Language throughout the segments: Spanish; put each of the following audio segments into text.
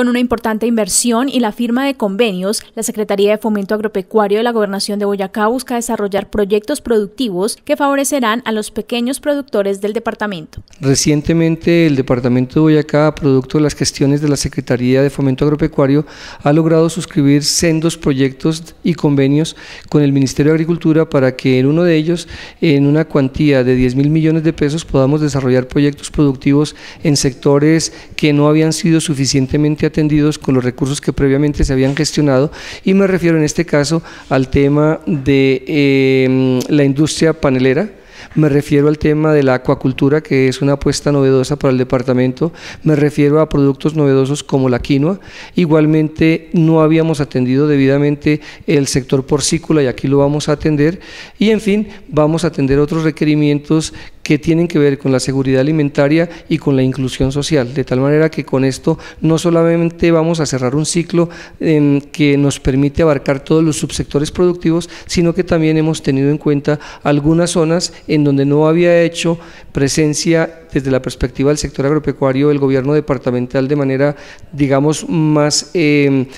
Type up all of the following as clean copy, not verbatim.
Con una importante inversión y la firma de convenios, la Secretaría de Fomento Agropecuario de la Gobernación de Boyacá busca desarrollar proyectos productivos que favorecerán a los pequeños productores del departamento. Recientemente, el departamento de Boyacá, producto de las gestiones de la Secretaría de Fomento Agropecuario, ha logrado suscribir sendos proyectos y convenios con el Ministerio de Agricultura para que en uno de ellos, en una cuantía de 10.000 millones de pesos, podamos desarrollar proyectos productivos en sectores que no habían sido suficientemente atendidos con los recursos que previamente se habían gestionado, y me refiero en este caso al tema de la industria panelera. Me refiero al tema de la acuacultura, que es una apuesta novedosa para el departamento. Me refiero a productos novedosos como la quinoa. Igualmente, no habíamos atendido debidamente el sector porcícola y aquí lo vamos a atender. Y en fin, vamos a atender otros requerimientos que tienen que ver con la seguridad alimentaria y con la inclusión social, de tal manera que con esto no solamente vamos a cerrar un ciclo que nos permite abarcar todos los subsectores productivos, sino que también hemos tenido en cuenta algunas zonas en donde no había hecho presencia desde la perspectiva del sector agropecuario el gobierno departamental de manera, digamos, más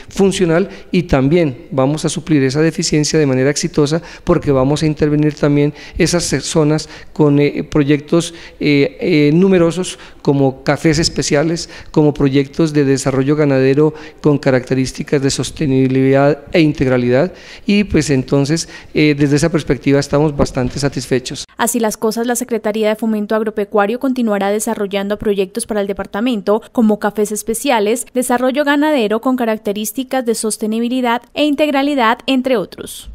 funcional, y también vamos a suplir esa deficiencia de manera exitosa, porque vamos a intervenir también esas zonas con proyectos numerosos, como cafés especiales, como proyectos de desarrollo ganadero con características de sostenibilidad e integralidad, y pues entonces desde esa perspectiva estamos bastante satisfechos. Así las cosas, la Secretaría de Fomento Agropecuario continuará desarrollando proyectos para el departamento como cafés especiales, desarrollo ganadero con características de sostenibilidad e integralidad, entre otros.